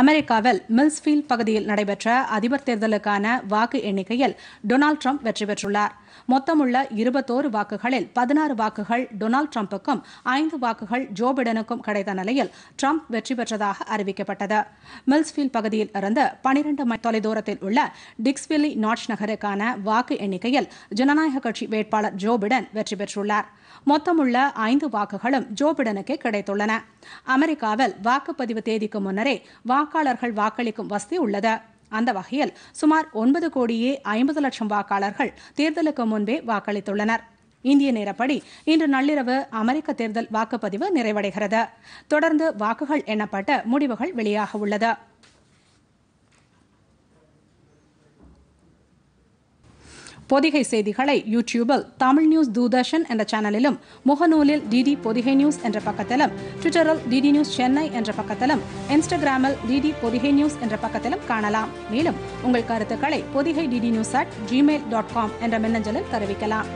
அமெரிக்காவில் மில்ஸ்ஃபீல்ட் பகுதியில் நடைபெற்ற அதிபர் தேர்தலுக்கான வாக்கு எண்ணிக்கையில் டொனால்டு ட்ரம்ப் வெற்றி பெற்றுள்ளார். மொத்தமுள்ள 21 வாக்குகளில் 16 வாக்குகள் டொனால்டு ட்ரம்புக்கும் 5 வாக்குகள் ஜோ பைடனுக்கும் கிடைத்த நிலையில் ட்ரம்ப் வெற்றி பெற்றதாக அறிவிக்கப்பட்டது. மில்ஸ்ஃபீல்ட் பகுதியில் இருந்து 12 மைல் தொலைதூரத்தில் உள்ள டிக்ஸ்வில்லி நாட்ச் நகருக்கான வாக்கு எண்ணிக்கையில் ஜனநாயக கட்சி வேட்பாளர் ஜோ பைடன் வெற்றி பெற்றுள்ளார். மொத்தமுள்ள 5 வாக்குகளும் ஜோ பிடனுக்கே கிடைத்துள்ளன. அமெரிக்காவில் வாக்குப்பதிவு தேதிக்கு முன்னரே வாக்காளர்கள் வாக்களிக்கும் வசதி உள்ளது. அந்த வகையில் சுமார் 9,50,00,000 வாக்காளர்கள் தேர்தலுக்கு முன்பே வாக்களித்துள்ளனர். இந்திய நேரப்படி இன்று நள்ளிரவு அமெரிக்க தேர்தல் வாக்குப்பதிவு நிறைவடைகிறது. தொடர்ந்து வாக்குகள் எண்ணப்பட்டு முடிவுகள் வெளியாக உள்ளது. பொதிகை செய்திகளை யூடியூபில் தமிழ் நியூஸ் தூர்தர்ஷன் என்ற சேனலிலும், முகநூலில் டிடி பொதிகை நியூஸ் என்ற பக்கத்திலும், ட்விட்டரில் டிடி நியூஸ் சென்னை என்ற பக்கத்திலும், இன்ஸ்டாகிராமில் டிடி பொதிகை நியூஸ் என்ற பக்கத்திலும் காணலாம். மேலும் உங்கள் கருத்துக்களை பொதிகை டிடி நியூஸ்@gmail.com என்ற மின்னஞ்சலில் தெரிவிக்கலாம்.